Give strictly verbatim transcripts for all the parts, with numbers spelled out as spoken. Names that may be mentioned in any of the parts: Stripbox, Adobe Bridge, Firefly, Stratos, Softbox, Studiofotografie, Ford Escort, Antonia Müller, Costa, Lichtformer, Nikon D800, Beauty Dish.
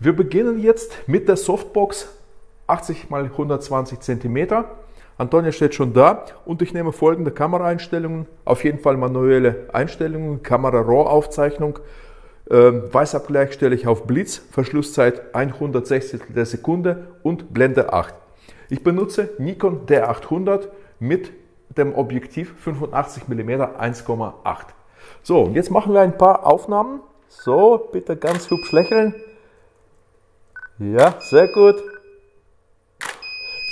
Wir beginnen jetzt mit der Softbox achtzig mal hundertzwanzig Zentimeter. Antonia steht schon da und ich nehme folgende Kameraeinstellungen, auf jeden Fall manuelle Einstellungen, Kamera-Raw-Aufzeichnung, Weißabgleich stelle ich auf Blitz, Verschlusszeit hundertsechzigstel der Sekunde und Blende acht. Ich benutze Nikon D achthundert mit dem Objektiv fünfundachtzig Millimeter eins Komma acht. So, und jetzt machen wir ein paar Aufnahmen. So, bitte ganz hübsch lächeln. Ja, sehr gut.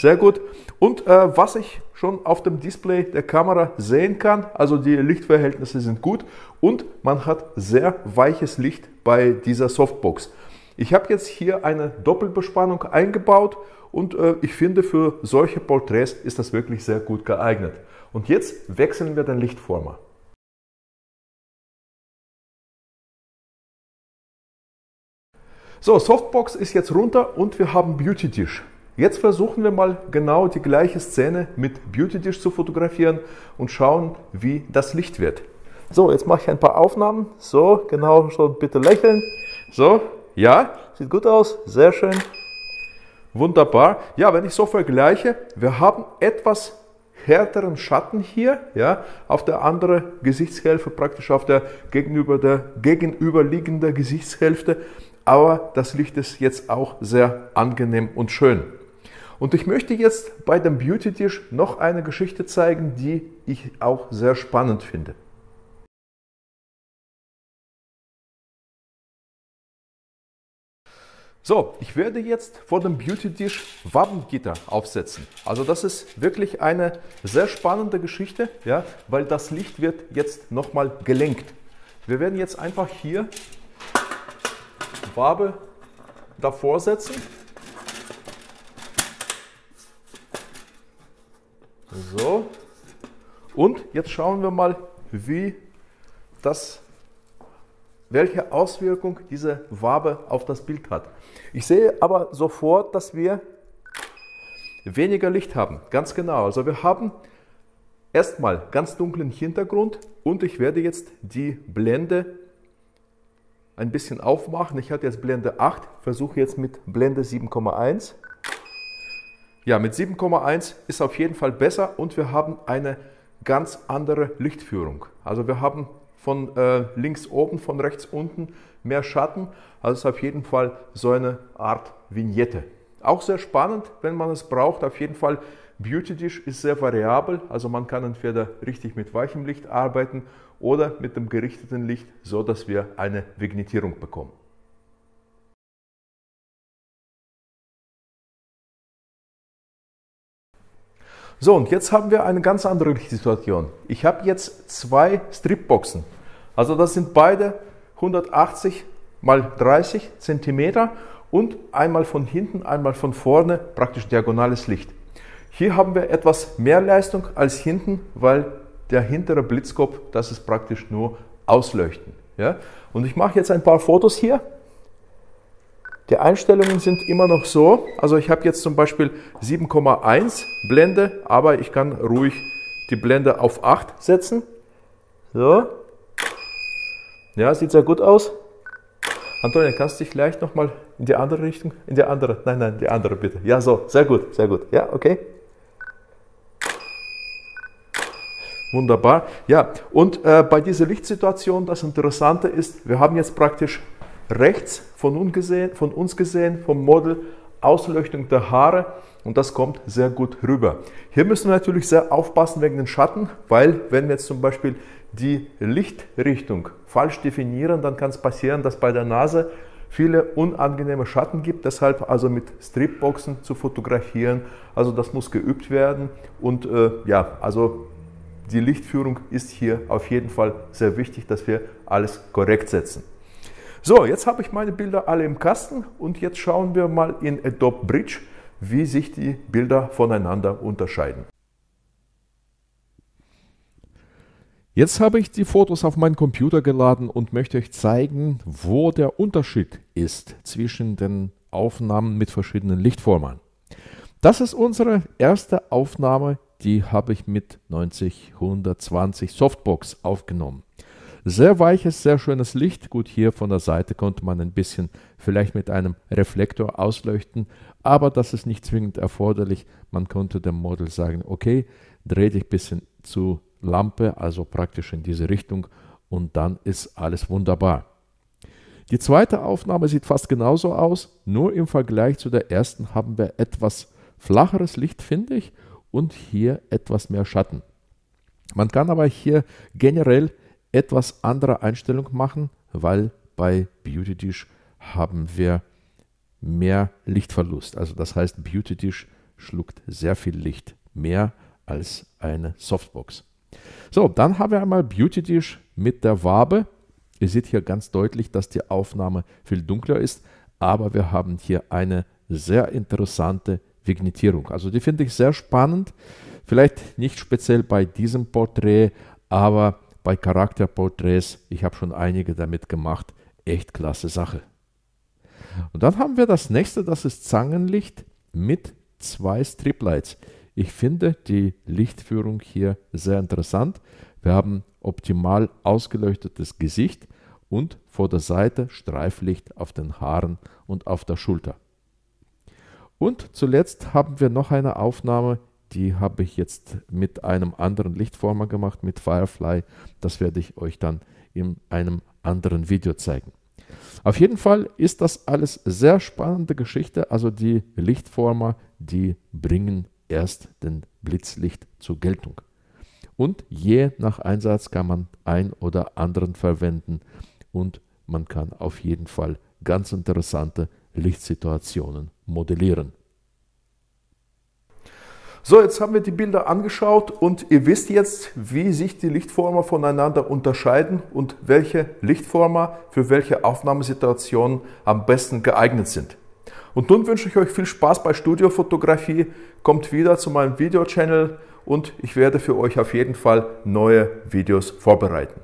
Sehr gut. Und äh, was ich schon auf dem Display der Kamera sehen kann, also die Lichtverhältnisse sind gut und man hat sehr weiches Licht bei dieser Softbox. Ich habe jetzt hier eine Doppelbespannung eingebaut und äh, ich finde, für solche Porträts ist das wirklich sehr gut geeignet. Und jetzt wechseln wir den Lichtformer. So, Softbox ist jetzt runter und wir haben Beauty Dish. Jetzt versuchen wir mal genau die gleiche Szene mit Beauty Dish zu fotografieren und schauen, wie das Licht wird. So, jetzt mache ich ein paar Aufnahmen. So, genau, schon bitte lächeln. So, ja, sieht gut aus, sehr schön. Wunderbar. Ja, wenn ich so vergleiche, wir haben etwas härteren Schatten hier, ja, auf der anderen Gesichtshälfte, praktisch auf der gegenüber der gegenüberliegenden Gesichtshälfte. Aber das Licht ist jetzt auch sehr angenehm und schön. Und ich möchte jetzt bei dem Beauty Dish noch eine Geschichte zeigen, die ich auch sehr spannend finde. So, ich werde jetzt vor dem Beauty Dish Wabengitter aufsetzen. Also das ist wirklich eine sehr spannende Geschichte, ja, weil das Licht wird jetzt nochmal gelenkt. Wir werden jetzt einfach hier Wabe davor setzen. So, und jetzt schauen wir mal, wie das, welche Auswirkung diese Wabe auf das Bild hat. Ich sehe aber sofort, dass wir weniger Licht haben, ganz genau. Also wir haben erstmal ganz dunklen Hintergrund und ich werde jetzt die Blende ein bisschen aufmachen. Ich hatte jetzt Blende acht, versuche jetzt mit Blende sieben Komma eins. Ja, mit sieben Komma eins ist auf jeden Fall besser und wir haben eine ganz andere Lichtführung. Also wir haben von äh, links oben, von rechts unten mehr Schatten. Also es ist auf jeden Fall so eine Art Vignette. Auch sehr spannend, wenn man es braucht. Auf jeden Fall, Beauty Dish ist sehr variabel. Also man kann entweder richtig mit weichem Licht arbeiten oder mit dem gerichteten Licht, so dass wir eine Vignettierung bekommen. So, und jetzt haben wir eine ganz andere Lichtsituation. Ich habe jetzt zwei Stripboxen. Also das sind beide hundertachtzig mal dreißig Zentimeter und einmal von hinten, einmal von vorne, praktisch diagonales Licht. Hier haben wir etwas mehr Leistung als hinten, weil der hintere Blitzkopf, das ist praktisch nur ausleuchten. Ja? Und ich mache jetzt ein paar Fotos hier. Die Einstellungen sind immer noch so. Also ich habe jetzt zum Beispiel sieben Komma eins Blende, aber ich kann ruhig die Blende auf acht setzen. So. Ja, sieht sehr gut aus. Antonia, kannst du dich gleich nochmal in die andere Richtung? In die andere? Nein, nein, die andere bitte. Ja, so, sehr gut, sehr gut. Ja, okay. Wunderbar. Ja, und äh, bei dieser Lichtsituation, das Interessante ist, wir haben jetzt praktisch rechts von uns gesehen, von uns gesehen, vom Model, Ausleuchtung der Haare und das kommt sehr gut rüber. Hier müssen wir natürlich sehr aufpassen wegen den Schatten, weil wenn wir jetzt zum Beispiel die Lichtrichtung falsch definieren, dann kann es passieren, dass bei der Nase viele unangenehme Schatten gibt. Deshalb also mit Stripboxen zu fotografieren, also das muss geübt werden und äh, ja, also die Lichtführung ist hier auf jeden Fall sehr wichtig, dass wir alles korrekt setzen. So, jetzt habe ich meine Bilder alle im Kasten und jetzt schauen wir mal in Adobe Bridge, wie sich die Bilder voneinander unterscheiden. Jetzt habe ich die Fotos auf meinen Computer geladen und möchte euch zeigen, wo der Unterschied ist zwischen den Aufnahmen mit verschiedenen Lichtformen. Das ist unsere erste Aufnahme, die habe ich mit neunzig hundertzwanzig Softbox aufgenommen. Sehr weiches, sehr schönes Licht. Gut, hier von der Seite konnte man ein bisschen vielleicht mit einem Reflektor ausleuchten, aber das ist nicht zwingend erforderlich. Man konnte dem Model sagen, okay, dreh dich ein bisschen zu Lampe, also praktisch in diese Richtung, und dann ist alles wunderbar. Die zweite Aufnahme sieht fast genauso aus, nur im Vergleich zu der ersten haben wir etwas flacheres Licht, finde ich, und hier etwas mehr Schatten. Man kann aber hier generell etwas andere Einstellung machen, weil bei Beauty Dish haben wir mehr Lichtverlust. Also das heißt, Beauty Dish schluckt sehr viel Licht, mehr als eine Softbox. So, dann haben wir einmal Beauty Dish mit der Wabe. Ihr seht hier ganz deutlich, dass die Aufnahme viel dunkler ist, aber wir haben hier eine sehr interessante Vignettierung. Also die finde ich sehr spannend, vielleicht nicht speziell bei diesem Porträt, aber bei Charakterporträts, ich habe schon einige damit gemacht, echt klasse Sache. Und dann haben wir das nächste, das ist Zangenlicht mit zwei Striplights. Ich finde die Lichtführung hier sehr interessant. Wir haben optimal ausgeleuchtetes Gesicht und vor der Seite Streiflicht auf den Haaren und auf der Schulter. Und zuletzt haben wir noch eine Aufnahme, die habe ich jetzt mit einem anderen Lichtformer gemacht, mit Firefly. Das werde ich euch dann in einem anderen Video zeigen. Auf jeden Fall ist das alles sehr spannende Geschichte. Also die Lichtformer, die bringen erst den Blitzlicht zur Geltung. Und je nach Einsatz kann man einen oder anderen verwenden und man kann auf jeden Fall ganz interessante Lichtsituationen modellieren. So, jetzt haben wir die Bilder angeschaut und ihr wisst jetzt, wie sich die Lichtformer voneinander unterscheiden und welche Lichtformer für welche Aufnahmesituationen am besten geeignet sind. Und nun wünsche ich euch viel Spaß bei Studiofotografie. Kommt wieder zu meinem Video-Channel und ich werde für euch auf jeden Fall neue Videos vorbereiten.